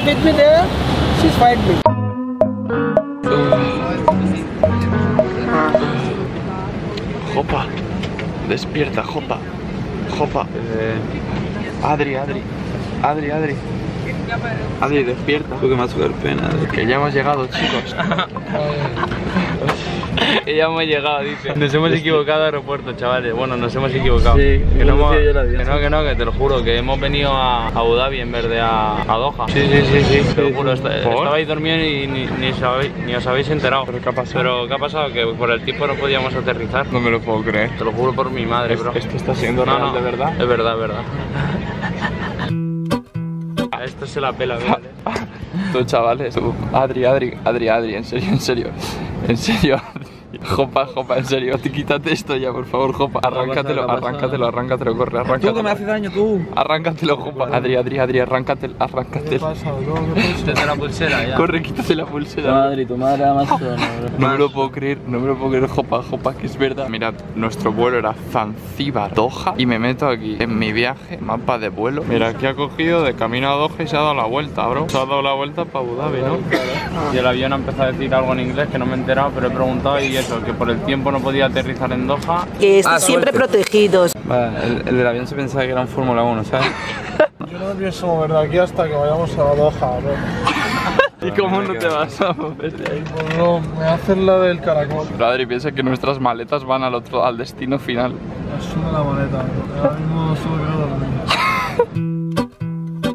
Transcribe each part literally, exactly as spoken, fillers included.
up with me there, she fight me. Jopa, despierta, Jopa, Jopa. Eh... Adri, Adri, Adri, Adri. Adri, despierta. Tú que me vas a dar pena, Adri. Que ya hemos llegado, chicos. Que ya hemos llegado, dice. Nos hemos equivocado de aeropuerto, chavales. Bueno, nos hemos equivocado. Sí, que, no hemos... que no, que no, que te lo juro, que hemos venido a Abu Dhabi en vez de a, a Doha. Sí, sí, sí, sí. Te lo juro, está... estabais dormidos y ni, ni, sabéis, ni os habéis enterado. ¿Pero qué ha pasado? Pero ¿qué ha pasado? Que por el tipo no podíamos aterrizar. No me lo puedo creer. Te lo juro por mi madre, bro. Esto está siendo no, real, no. ¿De verdad? Es verdad, es verdad. Esto se la pela, ¿vale? Tú, chavales, tú. Adri, Adri, Adri, Adri, en serio, en serio. En serio, Jopa, Jopa, en serio, quítate esto ya, por favor, Jopa. Arráncatelo, arráncatelo, arráncatelo, corre, arráncatelo. Tú que me haces daño, tú. Arráncatelo, Jopa. Adri, Adri, Adri, arráncatelo, arráncatelo. ¿Qué pasa, bro? Quítate la pulsera ya. Corre, quítate la pulsera. Madre, tu madre amazona, bro. No me lo puedo creer, no me lo puedo creer, Jopa, Jopa, que es verdad. Mirad, nuestro vuelo era Zanzíbar, Doha, y me meto aquí en mi viaje, mapa de vuelo. Mira, aquí ha cogido de camino a Doha y se ha dado la vuelta, bro. Se ha dado la vuelta para Abu Dhabi, ¿no? Y el avión ha empezado a decir algo en inglés que no me he enterado, pero he preguntado y eso, que por el tiempo no podía aterrizar en Doha. Que ah, siempre protegidos. Vale, el, el del avión se pensaba que era un Fórmula uno, ¿sabes? Yo no me pienso mover de aquí hasta que vayamos a Doha, bro. ¿Y cómo no te vas a mover de ahí? Pues no, me hacen la del caracol. Padre, piensa que nuestras maletas van al otro, al destino final. Es una la maleta, bro. Ahora mismo solo quedo dormido.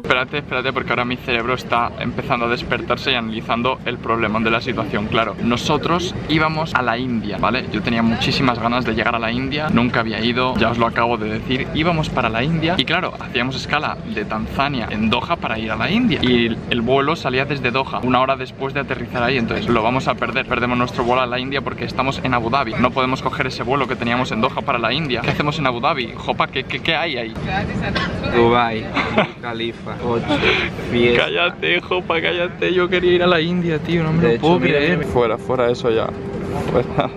Espérate, espérate, porque ahora mi cerebro está empezando a despertarse y analizando el problema de la situación, claro. Nosotros íbamos a la India, ¿vale? Yo tenía muchísimas ganas de llegar a la India, nunca había ido, ya os lo acabo de decir. Íbamos para la India y claro, hacíamos escala de Tanzania en Doha para ir a la India. Y el vuelo salía desde Doha, una hora después de aterrizar ahí, entonces lo vamos a perder. Perdemos nuestro vuelo a la India porque estamos en Abu Dhabi. No podemos coger ese vuelo que teníamos en Doha para la India. ¿Qué hacemos en Abu Dhabi? Jopa, ¿qué, qué, qué hay ahí? Dubai, Khalifa. ocho, diez. Cállate, Jopa, cállate. Yo quería ir a la India, tío. No me de lo hecho, puedo creer. Fuera, fuera eso ya. Fuera.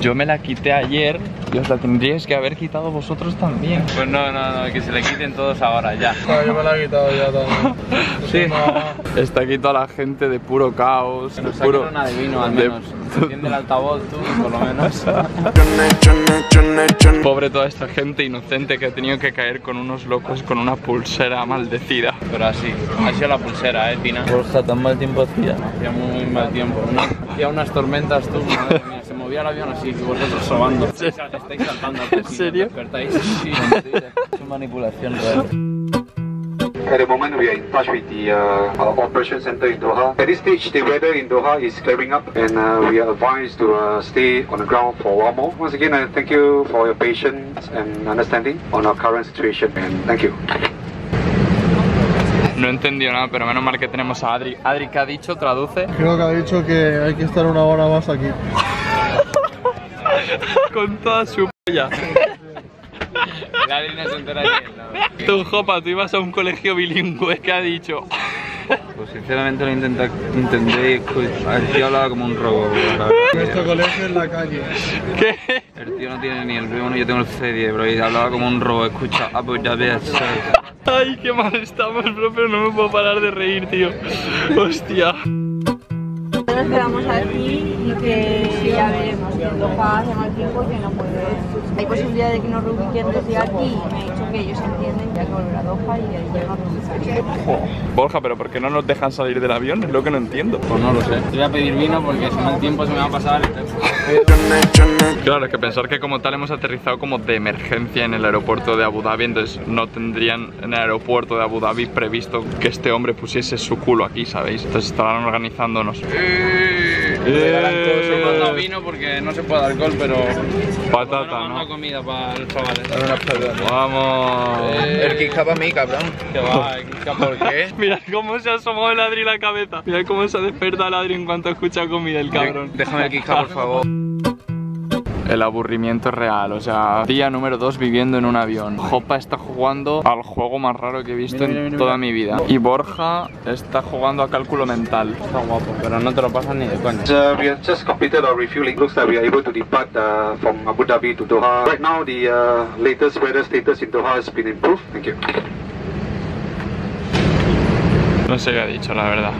Yo me la quité ayer y os la tendríais que haber quitado vosotros también. Pues no, no, no, que se le quiten todos ahora ya. No, yo me la he quitado ya también. Sí. No. Está aquí toda la gente de puro caos. Nos ha quitado un adivino al menos. Enciende el altavoz tú, por lo menos. Pobre toda esta gente inocente que ha tenido que caer con unos locos con una pulsera maldecida. Pero así, ha sido la pulsera, eh, Tina. Borja, tan mal tiempo hacía. Hacía muy, muy mal tiempo. Hacía unas tormentas tú, madre mía. Se movía el avión así, y vosotros sobando. Estáis saltando. ¿En serio? Es una manipulación real. At the moment, we are in touch with the uh, operation center in Doha. At this stage, the weather in Doha is clearing up, and uh, we are advised to uh, stay on the ground for a while more. Once again, uh, thank you for your patience and understanding on our current situation, and thank you. No entendió nada, pero menos mal que tenemos a Adri. Adri, ¿qué ha dicho? Traduce. Creo que ha dicho que hay que estar una hora más aquí. Con toda su polla. La línea se entera de... Tú, Jopa, tú ibas a un colegio bilingüe, ¿qué ha dicho? Pues sinceramente lo intenté, intenté escuchar. El tío hablaba como un robot. Nuestro colegio es la calle. ¿Qué? El tío no tiene ni el B uno, yo tengo el C diez, bro, y hablaba como un robot. Escucha, Abu Dhabi. Ay, qué mal estamos, bro, pero no me puedo parar de reír, tío. Hostia. Nos quedamos aquí y que ya veremos. En Doha hace mal tiempo que no puede ver. Hay posibilidad de que nos reubiquen desde aquí. Me ha dicho que ellos entienden que hay que volver a Doha y ahí ya nos reubican. Borja, pero ¿por qué no nos dejan salir del avión? Es lo que no entiendo. Pues no lo sé. Te voy a pedir vino porque si mal tiempo se me va a pasar el tiempo. Claro, es que pensar que como tal hemos aterrizado como de emergencia en el aeropuerto de Abu Dhabi, entonces no tendrían en el aeropuerto de Abu Dhabi previsto que este hombre pusiese su culo aquí, ¿sabéis? Entonces estarán organizándonos. Eh, eh, no da vino porque no se puede dar alcohol, pero patata, bueno, ¿no? Una comida para los chavales. Vamos. Eh, el que escapa a mí, cabrón. Que va, el que escapa, ¿por qué? Mirad cómo se ha asomado el Adri la cabeza. Mirad cómo se desperta el Adri en cuanto escucha comida, el cabrón. Déjame el que escapa, por favor. El aburrimiento real, o sea, día número dos viviendo en un avión. Jopa está jugando al juego más raro que he visto mira, mira, en mira, toda mira. mi vida. Y Borja está jugando a cálculo mental. Está guapo, pero no te lo pasas ni de coña. Uh, we have just completed our refueling. Looks like we are able to depart uh, from Abu Dhabi to Doha. Right now the uh, latest weather status in Doha has been improved. Thank you. No sé qué ha dicho, la verdad.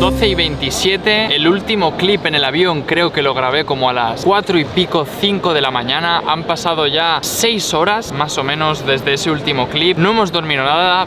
doce y veintisiete, el último clip en el avión creo que lo grabé como a las cuatro y pico, cinco de la mañana. Han pasado ya seis horas más o menos desde ese último clip. No hemos dormido nada.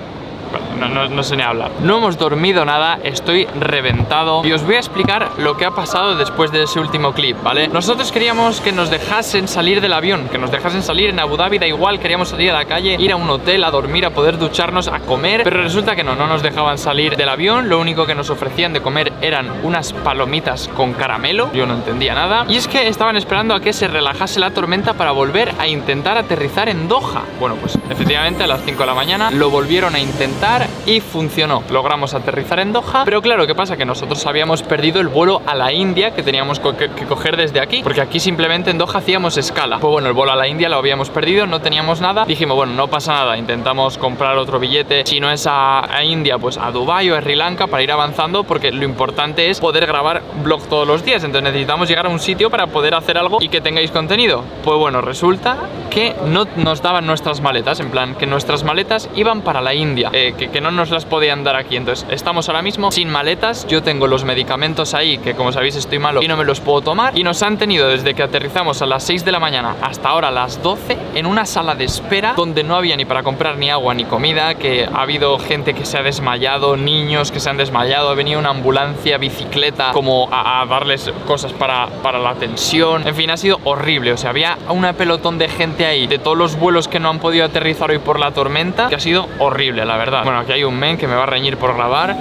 No, no, no sé ni hablar. No hemos dormido nada, estoy reventado. Y os voy a explicar lo que ha pasado después de ese último clip, ¿vale? Nosotros queríamos que nos dejasen salir del avión, que nos dejasen salir en Abu Dhabi, da igual. Queríamos salir a la calle, ir a un hotel, a dormir, a poder ducharnos, a comer. Pero resulta que no, no nos dejaban salir del avión. Lo único que nos ofrecían de comer eran unas palomitas con caramelo. Yo no entendía nada. Y es que estaban esperando a que se relajase la tormenta para volver a intentar aterrizar en Doha. Bueno, pues efectivamente a las cinco de la mañana lo volvieron a intentar y funcionó. Logramos aterrizar en Doha, pero claro, ¿qué pasa? Que nosotros habíamos perdido el vuelo a la India que teníamos co que, que coger desde aquí, porque aquí simplemente en Doha hacíamos escala. Pues bueno, el vuelo a la India lo habíamos perdido, no teníamos nada. Dijimos, bueno, no pasa nada, intentamos comprar otro billete, si no es a, a India, pues a Dubai o a Sri Lanka, para ir avanzando, porque lo importante es poder grabar vlog todos los días. Entonces necesitamos llegar a un sitio para poder hacer algo y que tengáis contenido. Pues bueno, resulta que no nos daban nuestras maletas, en plan, que nuestras maletas iban para la India. Eh, Que, que no nos las podían dar aquí. Entonces estamos ahora mismo sin maletas. Yo tengo los medicamentos ahí, que como sabéis estoy malo y no me los puedo tomar, y nos han tenido desde que aterrizamos a las seis de la mañana hasta ahora a las doce en una sala de espera donde no había ni para comprar ni agua ni comida, que ha habido gente que se ha desmayado, niños que se han desmayado, ha venido una ambulancia, bicicleta, como a, a darles cosas para, para la tensión. En fin, ha sido horrible. O sea, había un pelotón de gente ahí, de todos los vuelos que no han podido aterrizar hoy por la tormenta, que ha sido horrible, la verdad. Bueno, aquí hay un men que me va a reñir por grabar,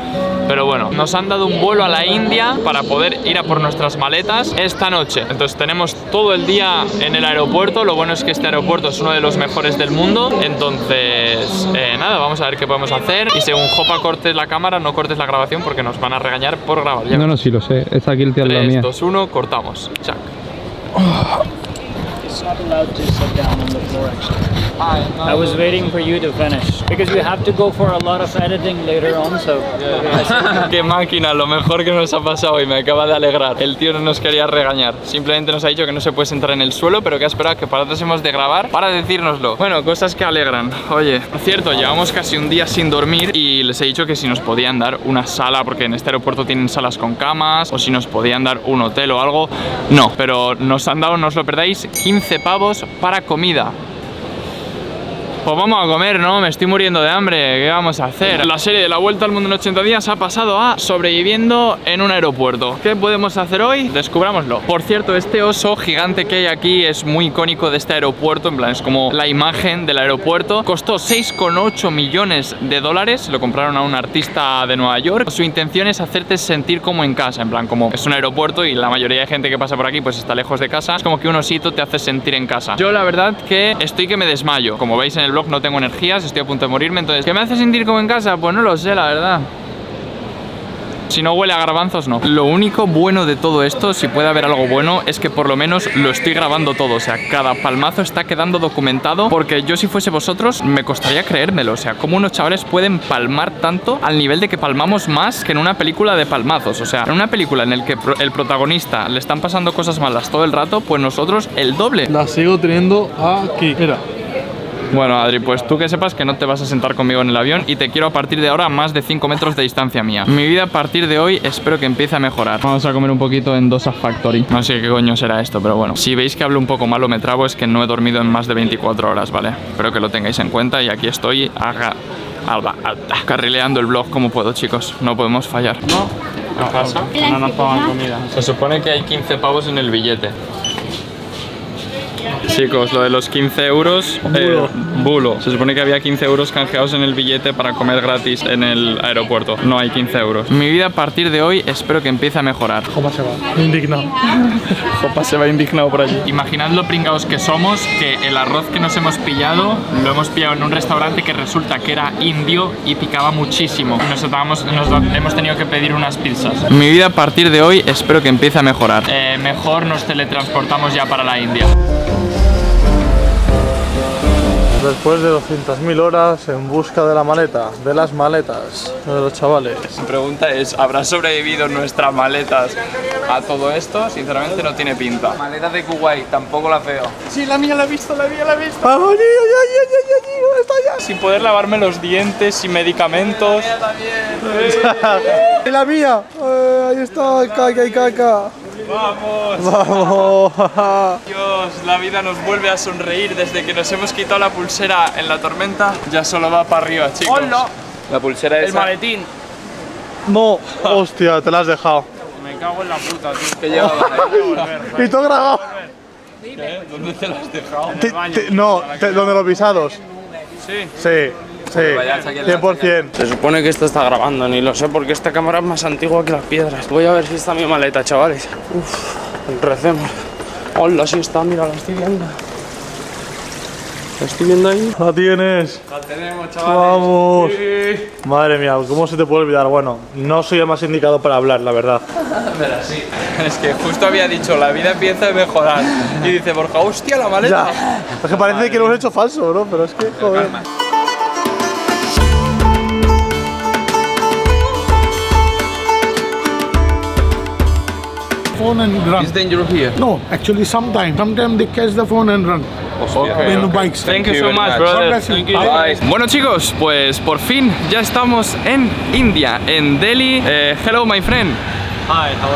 pero bueno, nos han dado un vuelo a la India para poder ir a por nuestras maletas esta noche. Entonces tenemos todo el día en el aeropuerto. Lo bueno es que este aeropuerto es uno de los mejores del mundo. Entonces, eh, nada, vamos a ver qué podemos hacer. Y según Jopa cortes la cámara, no cortes la grabación porque nos van a regañar por grabar. Ya. No, no, sí lo sé, es aquí el tío de la mía. tres, dos, uno, cortamos. Chac. Oh. It's not allowed to sit down on the floor actually. I was waiting for you to finish because we have to go for a lot of editing later on, so yeah. Qué máquina, lo mejor que nos ha pasado y me acaba de alegrar. El tío no nos quería regañar, simplemente nos ha dicho que no se puede sentar en el suelo, pero que ha esperado que para hemos de grabar para decírnoslo. Bueno, cosas que alegran. Oye, por cierto, llevamos casi un día sin dormir y les he dicho que si nos podían dar una sala, porque en este aeropuerto tienen salas con camas, o si nos podían dar un hotel o algo. No, pero nos han dado, no os lo perdáis, quince pavos para comida. Pues vamos a comer, ¿no? Me estoy muriendo de hambre. ¿Qué vamos a hacer? La serie de la vuelta al mundo en ochenta días ha pasado a sobreviviendo en un aeropuerto. ¿Qué podemos hacer hoy? Descubrámoslo. Por cierto, este oso gigante que hay aquí es muy icónico de este aeropuerto. En plan, es como la imagen del aeropuerto. Costó seis coma ocho millones de dólares. Lo compraron a un artista de Nueva York. Su intención es hacerte sentir como en casa. En plan, como es un aeropuerto y la mayoría de gente que pasa por aquí pues está lejos de casa, es como que un osito te hace sentir en casa. Yo la verdad que estoy que me desmayo. Como veis en el no tengo energías, estoy a punto de morirme. Entonces, ¿qué me hace sentir como en casa? Pues no lo sé, la verdad. Si no huele a garbanzos, no. Lo único bueno de todo esto, si puede haber algo bueno, es que por lo menos lo estoy grabando todo. O sea, cada palmazo está quedando documentado, porque yo, si fuese vosotros, me costaría creérmelo. O sea, cómo unos chavales pueden palmar tanto al nivel de que palmamos más que en una película de palmazos. O sea, en una película en la que el protagonista le están pasando cosas malas todo el rato, pues nosotros el doble. La sigo teniendo aquí. Mira. Bueno, Adri, pues tú que sepas que no te vas a sentar conmigo en el avión y te quiero a partir de ahora a más de cinco metros de distancia mía. Mi vida a partir de hoy espero que empiece a mejorar. Vamos a comer un poquito en Dosa Factory. No sé qué coño será esto, pero bueno. Si veis que hablo un poco malo, me trabo, es que no he dormido en más de veinticuatro horas, ¿vale? Espero que lo tengáis en cuenta y aquí estoy haga, alba, alta, carrileando el vlog como puedo, chicos. No podemos fallar. No, ¿qué pasa? No nos pagan comida. Se supone que hay quince pavos en el billete. Chicos, lo de los quince euros, eh, bulo. Se supone que había quince euros canjeados en el billete para comer gratis en el aeropuerto. No hay quince euros. Mi vida a partir de hoy espero que empiece a mejorar. Jopa se va indignado. Jopa se va indignado por allí. Imaginad lo pringados que somos, que el arroz que nos hemos pillado, lo hemos pillado en un restaurante que resulta que era indio y picaba muchísimo. Nos, atamos, nos hemos tenido que pedir unas pizzas. Mi vida a partir de hoy espero que empiece a mejorar. Eh, mejor nos teletransportamos ya para la India. Después de doscientas mil horas en busca de la maleta, de las maletas, de los chavales. La pregunta es, ¿habrá sobrevivido nuestras maletas a todo esto? Sinceramente no tiene pinta. Maletas de Kuwait, tampoco la veo. Sí, la mía la he visto, la mía la he visto. ¡Vamos, niño! ¡Ya, ya, ya, ya, ya! ¡Está ya! sin poder lavarme los dientes, sin medicamentos. ¡Y la mía! Eh, ahí está, caca y caca. ¡Vamos! ¡Vamos! Dios, la vida nos vuelve a sonreír desde que nos hemos quitado la pulsera en la tormenta. Ya solo va para arriba, chicos. ¡Oh, no! La pulsera es el maletín. No, hostia, te la has dejado. Me cago en la puta, tío. Te he llevado, te voy a volver, ¿vale? Y todo grabado. ¿Qué? ¿Dónde te lo has dejado? Te, te, no, te, donde los pisados. Sí. Sí. Sí, cien por cien. Se supone que esto está grabando, ni lo sé porque esta cámara es más antigua que las piedras. Voy a ver si está mi maleta, chavales. Uff, recemos. Hola, sí está, mira, la estoy viendo. ¿La estoy viendo ahí? La tienes. La tenemos, chavales. Vamos. Sí. Madre mía, ¿cómo se te puede olvidar? Bueno, no soy el más indicado para hablar, la verdad. Pero sí. Es que justo había dicho, la vida empieza a mejorar. Y dice, Borja, hostia, la maleta. Ya. Es que parece Madre. que lo hemos hecho falso, ¿no? Pero es que, joder. Phone and run. Is dangerous here? No, actually sometimes. Sometimes they catch the phone and run. Okay, okay. Bikes. Thank you so much, brother. Thank you. Bye. Bueno, chicos, pues por fin ya estamos en India, en Delhi. Eh, hello, my friend. Hi, how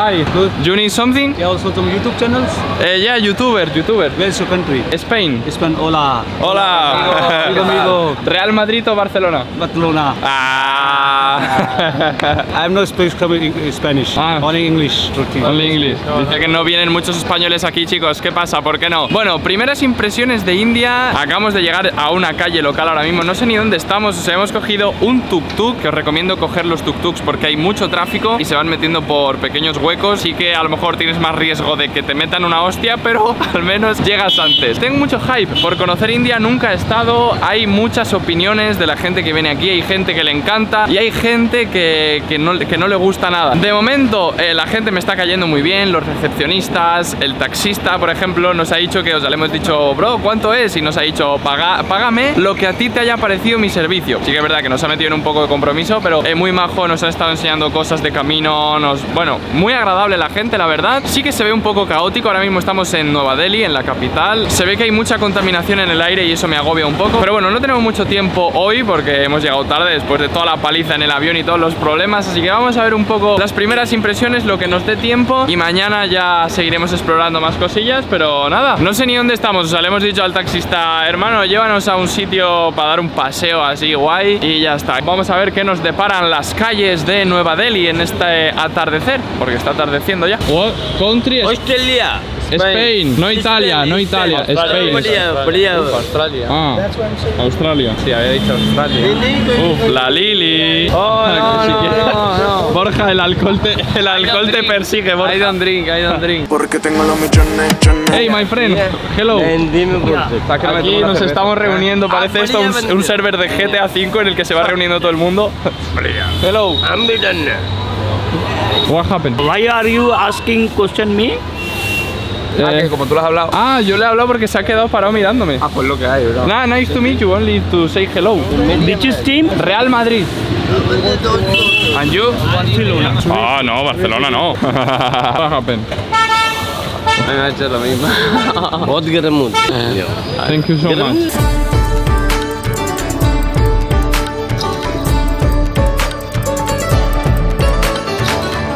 are you? Hi, good. You need something? Yeah, also some YouTube channels? Uh, yeah, YouTuber, YouTuber. Where's your country? Spain. Spain, hola. Hola. Amigo, amigo. Real Madrid o Barcelona? Barcelona. Ah. I'm not Spanish, ah. only English. Only English. Dice que no vienen muchos españoles aquí, chicos. ¿Qué pasa? ¿Por qué no? Bueno, primeras impresiones de India. Acabamos de llegar a una calle local ahora mismo. No sé ni dónde estamos. O sea, hemos cogido un tuk-tuk, que os recomiendo coger los tuk-tuks porque hay mucho tráfico y se van metiendo por pequeños huecos y que a lo mejor tienes más riesgo de que te metan una hostia, pero al menos llegas antes. Tengo mucho hype por conocer India, nunca he estado. Hay muchas opiniones de la gente que viene aquí, hay gente que le encanta y hay gente que, que, no, que no le gusta nada. De momento eh, la gente me está cayendo muy bien, los recepcionistas, el taxista, por ejemplo, nos ha dicho que, o sea, le hemos dicho, bro, ¿cuánto es? Y nos ha dicho, Paga, págame lo que a ti te haya parecido mi servicio. Sí que es verdad que nos ha metido en un poco de compromiso, pero eh, muy majo, nos ha estado enseñando cosas de camino. Bueno, muy agradable la gente, la verdad. Sí que se ve un poco caótico, ahora mismo estamos en Nueva Delhi, en la capital. Se ve que hay mucha contaminación en el aire y eso me agobia un poco. Pero bueno, no tenemos mucho tiempo hoy porque hemos llegado tarde después de toda la paliza en el avión y todos los problemas. Así que vamos a ver un poco las primeras impresiones, lo que nos dé tiempo. Y mañana ya seguiremos explorando más cosillas, pero nada. No sé ni dónde estamos, o sea, le hemos dicho al taxista, hermano, llévanos a un sitio para dar un paseo así guay y ya está. Vamos a ver qué nos deparan las calles de Nueva Delhi en este atardecer, porque está atardeciendo ya. What country? Australia. Spain. Spain. No Italia, no Italia. Australia. Spain. Australia. Ah, Australia. Sí, había dicho Australia. Uf, la Lili. Oh, no, no, no, no. Borja, el alcohol te, el alcohol te persigue, Borja. I don't drink, I don't drink. Porque tengo los millones. Hey, my friend. Hello. Aquí nos estamos reuniendo, parece esto un, un server de G T A cinco en el que se va reuniendo todo el mundo. Hello. What happened? Why are you asking question me? Ah, eh, que como tú lo has hablado. Ah, yo le he hablado porque se ha quedado parado mirándome. Ah, pues lo que hay, bro. Nah, nice to meet you, only to say hello. Which is team? Real Madrid. And you? Barcelona. Ah, oh, no, Barcelona no. What happened? Me ha hecho lo mismo. What get a mood? Thank you so much.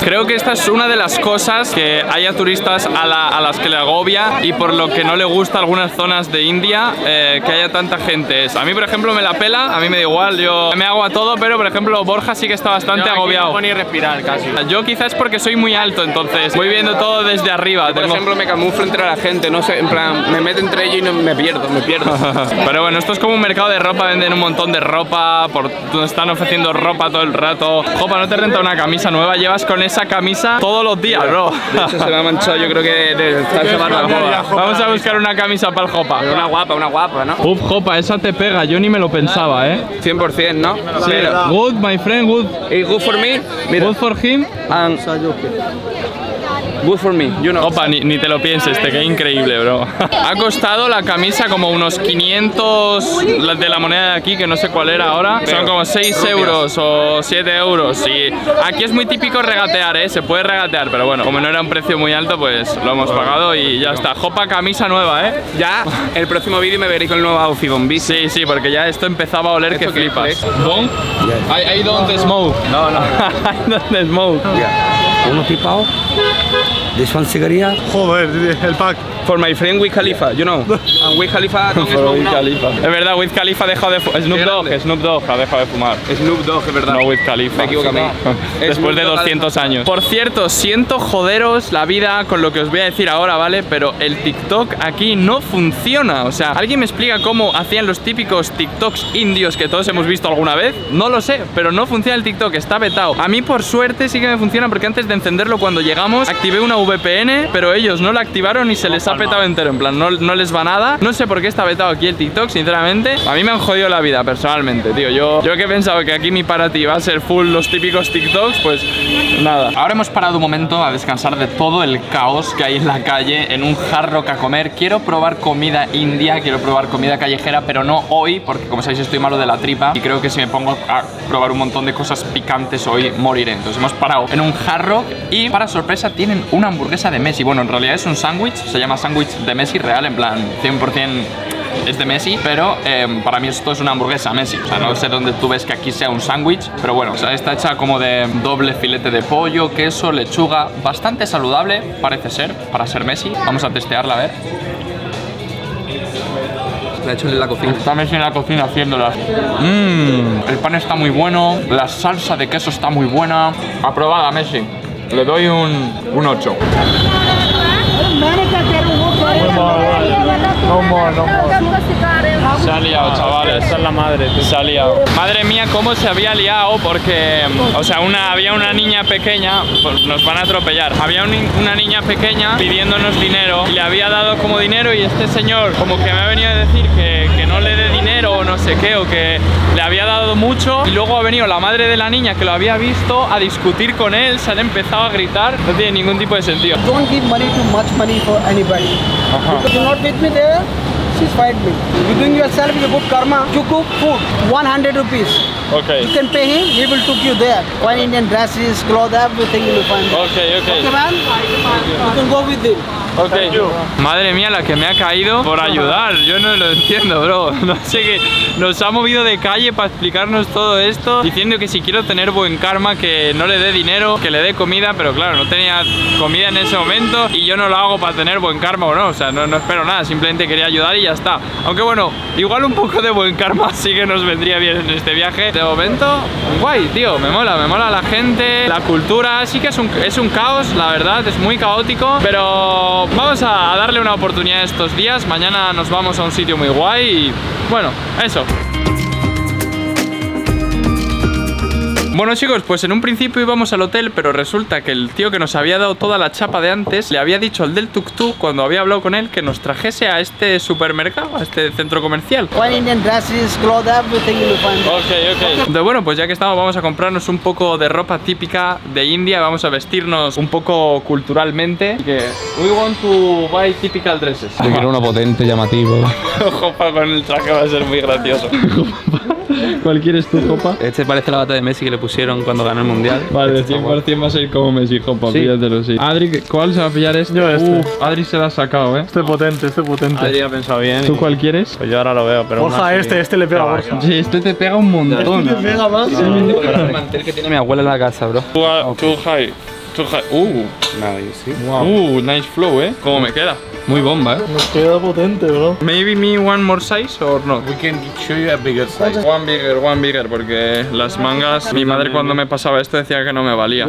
Creo que esta es una de las cosas que haya turistas a, la, a las que le agobia y por lo que no le gusta algunas zonas de India, eh, que haya tanta gente. Es, a mí, por ejemplo, me la pela, a mí me da igual, yo me hago a todo, pero, por ejemplo, Borja sí que está bastante yo aquí agobiado. No puedo ni respirar casi. Yo quizás porque soy muy alto, entonces voy viendo todo desde arriba. Yo, por Tengo... ejemplo, me camuflo entre la gente, no sé, en plan, me meto entre ellos y no, me pierdo, me pierdo. Pero bueno, esto es como un mercado de ropa, venden un montón de ropa, por, están ofreciendo ropa todo el rato. Jopa, ¿no te renta una camisa nueva? Llevas con esa esa camisa todos los días, bro. De hecho, se me ha manchado, yo creo que de estar semana la jopa. Vamos a buscar una camisa para el Jopa. Una guapa, una guapa, ¿no? Uf, Jopa, esa te pega, yo ni me lo pensaba, ¿eh? cien por cien, ¿no? Sí. Good, my friend, good. It's good for me. Mira. Good for him. And Good for me, you know. Opa, ni, ni te lo pienses, te queda increíble, bro. Ha costado la camisa como unos quinientos de la moneda de aquí, que no sé cuál era ahora. Son como seis euros o siete euros. Y aquí es muy típico regatear, ¿eh? Se puede regatear, pero bueno, como no era un precio muy alto, pues lo hemos pagado y ya está. Jopa, camisa nueva, ¿eh? Ya el próximo vídeo me veréis con el nuevo outfit, Bombi. Sí, sí, porque ya esto empezaba a oler que flipas. ¿Bon? I, I don't smoke. No, no. I don't smoke. Yeah. ¿Uno pipao? This one cigarilla. Joder, el pack. For my friend Wiz Khalifa, you know. And Wiz Khalifa don't smoke now. Es verdad, Wiz Khalifa ha dejado de fumar. Snoop Dogg, Snoop Dogg ha dejado de fumar. Snoop Dogg, es verdad. No Wiz Khalifa. Me equivoco a mí. Después de doscientos años. Por cierto, siento joderos la vida con lo que os voy a decir ahora, ¿vale? Pero el TikTok aquí no funciona. O sea, ¿alguien me explica cómo hacían los típicos TikToks indios que todos hemos visto alguna vez? No lo sé, pero no funciona el TikTok, está vetado. A mí, por suerte, sí que me funciona porque antes de encenderlo, cuando llegamos, activé una V P N, pero ellos no la activaron y se les ha petado entero, en plan, no, no les va nada. No sé por qué está vetado aquí el TikTok, sinceramente. A mí me han jodido la vida, personalmente, tío. Yo, yo que he pensado que aquí mi para ti va a ser full los típicos TikToks, pues nada. Ahora hemos parado un momento a descansar de todo el caos que hay en la calle, en un Hard Rock a comer. Quiero probar comida india, quiero probar comida callejera, pero no hoy, porque como sabéis estoy malo de la tripa y creo que si me pongo a probar un montón de cosas picantes hoy, moriré. Entonces hemos parado en un Hard Rock y, para sorpresa, tienen una hamburguesa de Messi. Bueno, en realidad es un sándwich, se llama sándwich de Messi real, en plan cien por cien es de Messi, pero eh, para mí esto es una hamburguesa Messi. O sea, no sé dónde tú ves que aquí sea un sándwich, pero bueno, o sea, está hecha como de doble filete de pollo, queso, lechuga, bastante saludable, parece ser, para ser Messi. Vamos a testearla, a ver. La he hecho en la cocina. Está Messi en la cocina haciéndolas. Mmm, el pan está muy bueno, la salsa de queso está muy buena. Aprobada, Messi. Le doy un, un ocho. No more, no more. Se ha liado, chavales. Esa es la madre, tío. Se ha liado. Madre mía, cómo se había liado, porque, o sea, una, había una niña pequeña, pues nos van a atropellar. Había un, una niña pequeña pidiéndonos dinero, y le había dado como dinero, y este señor como que me ha venido a decir que, que no le dé dinero o no sé qué, o que le había dado mucho, y luego ha venido la madre de la niña que lo había visto a discutir con él, se han empezado a gritar, no tiene ningún tipo de sentido. Don't give money too much money for anybody. If you're not with me there, she's fight me. You're doing yourself your good karma. You cook food, one hundred rupees. Okay. You can pay him, he will took you there. Fine Indian dresses, clothes, everything you will find. Okay, okay. Okay, man? You can go with him. Okay. Madre mía, la que me ha caído por ayudar. Yo no lo entiendo, bro. No sé qué. Nos ha movido de calle para explicarnos todo esto, diciendo que si quiero tener buen karma, que no le dé dinero, que le dé comida, pero claro, no tenía comida en ese momento y yo no lo hago para tener buen karma o no. O sea, no, no espero nada, simplemente quería ayudar y ya está. Aunque bueno, igual un poco de buen karma sí que nos vendría bien en este viaje. De momento, guay, tío. Me mola, me mola la gente, la cultura. Sí que es un, es un caos, la verdad, es muy caótico, pero vamos a darle una oportunidad estos días. Mañana nos vamos a un sitio muy guay y bueno, eso. Bueno, chicos, pues en un principio íbamos al hotel, pero resulta que el tío que nos había dado toda la chapa de antes le había dicho al del tuk-tuk, cuando había hablado con él, que nos trajese a este supermercado, a este centro comercial. Okay, okay. Bueno, pues ya que estamos, vamos a comprarnos un poco de ropa típica de India, vamos a vestirnos un poco culturalmente. We want to buy typical dresses. Yo quiero uno potente, llamativo. Jopa, con el traje va a ser muy gracioso. ¿Cuál quieres tú, Jopa? Este parece la bata de Messi que le pusieron cuando ganó el mundial. Vale, cien por cien va a ser como Messi, Jopa, sí. Píllatelo, sí. Adri, ¿cuál se va a pillar este? Yo este. Uf, Adri se la ha sacado, eh. Este potente, este potente. Adri ha pensado bien. ¿Tú y... cuál quieres? Pues yo ahora lo veo, pero Borja, este, que... este le pega a Borja. Sí, este te pega un montón. Este te pega más. Es el mantel que tiene mi abuela en la casa, bro. Too, uh, okay. Too high. Too high. Uh, nice. Wow. Uh, nice flow, eh. ¿Cómo me queda? Muy bomba, eh. Nos queda potente, bro. Maybe me one more size or not. We can show you a bigger size. One bigger, one bigger, porque las mangas, mi madre cuando me pasaba esto decía que no me valía.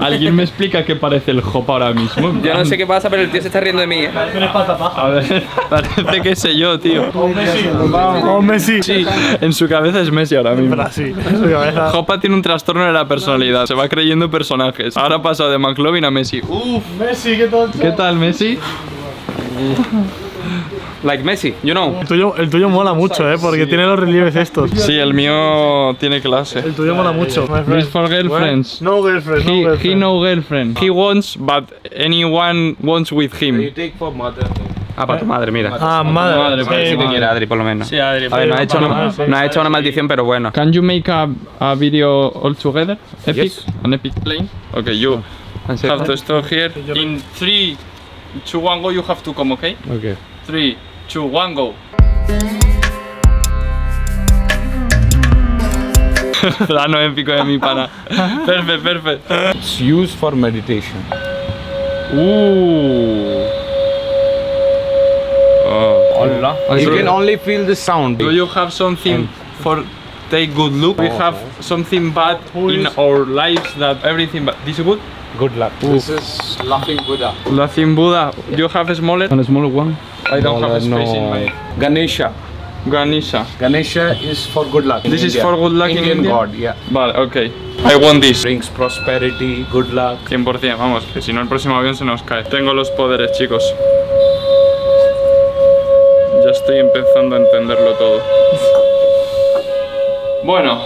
Alguien me explica qué parece el Jopa ahora mismo. Yo no sé qué pasa, pero el tío se está riendo de mí, eh. A ver, parece que sé yo, tío. O Messi. O Messi. Sí, en su cabeza es Messi ahora mismo. Sí, en su cabeza. Jopa tiene un trastorno de la personalidad, se va creyendo personajes. Ahora ha pasado de McLovin a Messi. Uff, Messi, ¿qué tal? ¿Qué tal, Messi? like Messi, you know. El tuyo, el tuyo mola mucho, eh, porque sí. tiene los relieves estos. Sí, el mío tiene clase. El tuyo mola mucho. He's for girlfriends. No girlfriend, no he, girlfriend. He no girlfriend. He wants, but anyone wants with him. You take for mother. Ah, para tu madre, mira. Ah, madre. madre para sí, si madre. te quiere Adri, por lo menos. Sí, Adri. A ver, nos ha hecho, una, nos ha hecho una maldición, pero bueno. Can you make a, a video all together? Epic? Yes. An epic plane? Okay, you have to stop here. In three, two, one, go, you have to come, okay? Okay. three, two, one, go. Plano épico de mi pana. Perfect, perfect. It's used for meditation. Ooh. Oh. You can only feel the sound. Do you have something for take good look? We have something bad in our lives that everything bad. This is good? Good luck. Ooh. This is Laughing Buddha. Laughing Buddha. Do you have a smaller? A smaller one? I don't no, have a space no. in my... Ganesha. Ganesha. Ganesha is for good luck. This India. is for good luck Indian in India? God, yeah. Vale, okay. I want this. Brings prosperity, good luck. cien por cien, vamos, que si no el próximo avión se nos cae. Tengo los poderes, chicos. Ya estoy empezando a entenderlo todo. Bueno,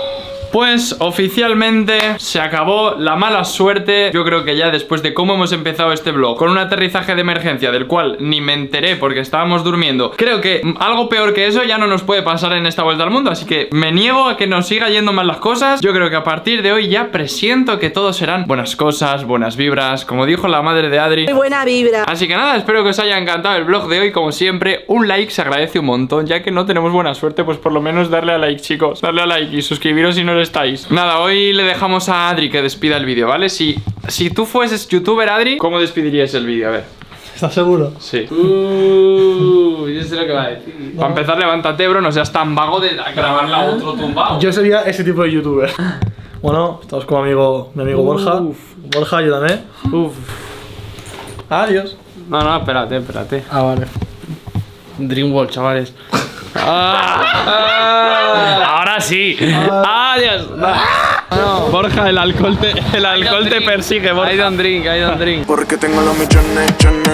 pues oficialmente se acabó la mala suerte. Yo creo que ya después de cómo hemos empezado este vlog, con un aterrizaje de emergencia del cual ni me enteré porque estábamos durmiendo, creo que algo peor que eso ya no nos puede pasar en esta vuelta al mundo. Así que me niego a que nos siga yendo mal las cosas. Yo creo que a partir de hoy ya presiento que todo serán buenas cosas, buenas vibras, como dijo la madre de Adri. Muy buena vibra. Así que nada, espero que os haya encantado el vlog de hoy. Como siempre, un like se agradece un montón. Ya que no tenemos buena suerte, pues por lo menos darle a like, chicos. Darle a like y suscribiros si no lo estáis. Nada, hoy le dejamos a Adri que despida el vídeo, ¿vale? Si, si tú fueses youtuber, Adri, ¿cómo despedirías el vídeo? A ver. ¿Estás seguro? Sí. Uh, yo sé lo que va a decir. No. Para empezar, levántate, bro, no seas tan vago de grabar la otro tumbado. Yo sería ese tipo de youtuber. Bueno, estamos con mi amigo, mi amigo Uf. Borja. Borja, ayúdame. Uf. Adiós. No, no, espérate, espérate. Ah, vale. Dream World, chavales. Ah, ah, ahora sí. Ah, Adiós. No. Borja, el alcohol te, el alcohol te persigue, Borja. I don't drink, I don't drink. Porque tengo los millones.